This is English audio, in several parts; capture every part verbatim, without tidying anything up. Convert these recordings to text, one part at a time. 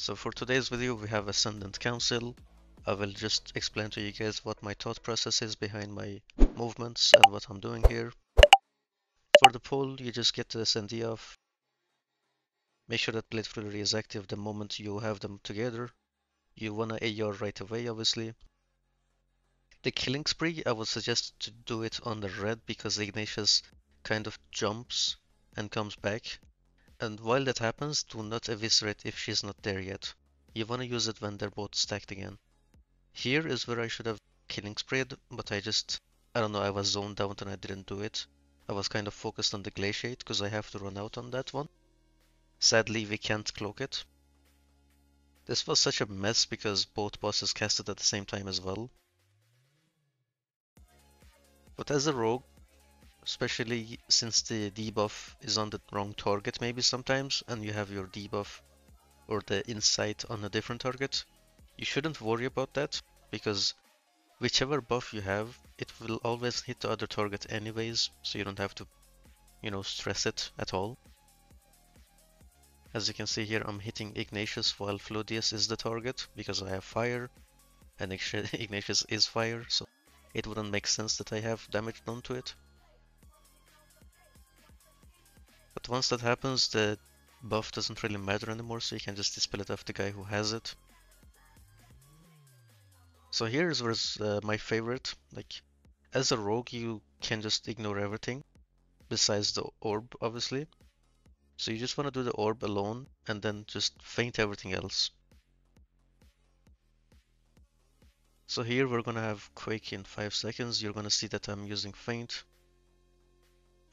So for today's video we have Ascendant Council. I will just explain to you guys what my thought process is behind my movements and what I'm doing here. For the poll, you just get to this and D off. Make sure that Blade Flurry is active the moment you have them together. You wanna A R right away, obviously. The killing spree, I would suggest to do it on the red because Ignatius kind of jumps and comes back. And while that happens, do not eviscerate if she's not there yet. You want to use it when they're both stacked again. Here is where I should have killing spread, but I just, I don't know, I was zoned out and I didn't do it. I was kind of focused on the Glaciate because I have to run out on that one. Sadly, we can't cloak it. This was such a mess because both bosses casted at the same time as well. But as a rogue, especially since the debuff is on the wrong target maybe sometimes, and you have your debuff or the insight on a different target, you shouldn't worry about that, because whichever buff you have, it will always hit the other target anyways, so you don't have to, you know, stress it at all. As you can see here, I'm hitting Ignatius while Flodius is the target, because I have fire, and Ignatius is fire, so it wouldn't make sense that I have damage done to it. But once that happens, the buff doesn't really matter anymore, so you can just dispel it off the guy who has it. So here's where's uh, my favorite. Like, as a rogue, you can just ignore everything, besides the orb, obviously. So you just want to do the orb alone, and then just feint everything else. So here we're gonna have Quake in five seconds, you're gonna see that I'm using feint.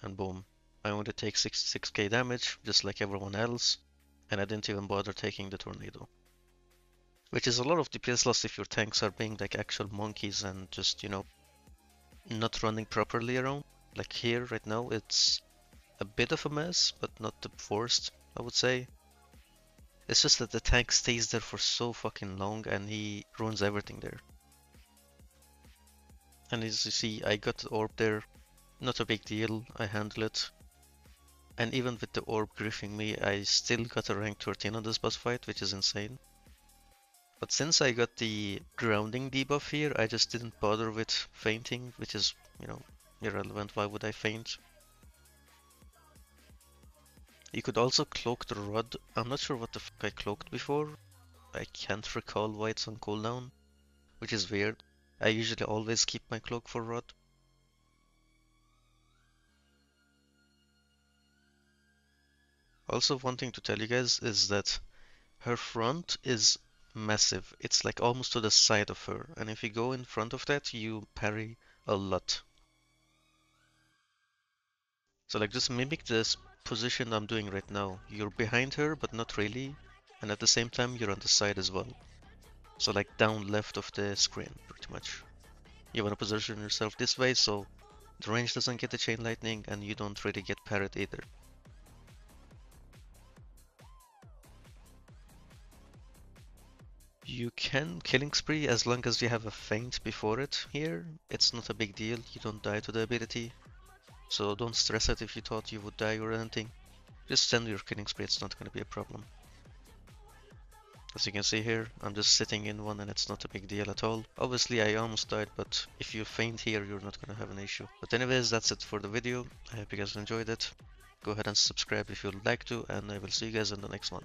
And boom. I only take sixty-six K damage, just like everyone else, and I didn't even bother taking the tornado. Which is a lot of D P S loss if your tanks are being like actual monkeys and just, you know, not running properly around. Like here, right now, it's a bit of a mess, but not the worst, I would say. It's just that the tank stays there for so fucking long and he ruins everything there. And as you see, I got the orb there. Not a big deal, I handle it. And even with the orb griefing me, I still got a rank thirteen on this boss fight, which is insane. But since I got the grounding debuff here, I just didn't bother with feinting, which is, you know, irrelevant. Why would I feint? You could also cloak the rod. I'm not sure what the fuck I cloaked before. I can't recall why it's on cooldown, which is weird. I usually always keep my cloak for rod. Also, one thing to tell you guys is that her front is massive. It's like almost to the side of her, and if you go in front of that, you parry a lot. So like, just mimic this position I'm doing right now. You're behind her, but not really, and at the same time you're on the side as well. So like down left of the screen, pretty much. You want to position yourself this way, so the range doesn't get the chain lightning, and you don't really get parried either. You can killing spree as long as you have a feint before it here. It's not a big deal, you don't die to the ability. So don't stress it if you thought you would die or anything. Just send your killing spree, it's not going to be a problem. As you can see here, I'm just sitting in one and it's not a big deal at all. Obviously I almost died, but if you feint here, you're not going to have an issue. But anyways, that's it for the video. I hope you guys enjoyed it. Go ahead and subscribe if you'd like to, and I will see you guys in the next one.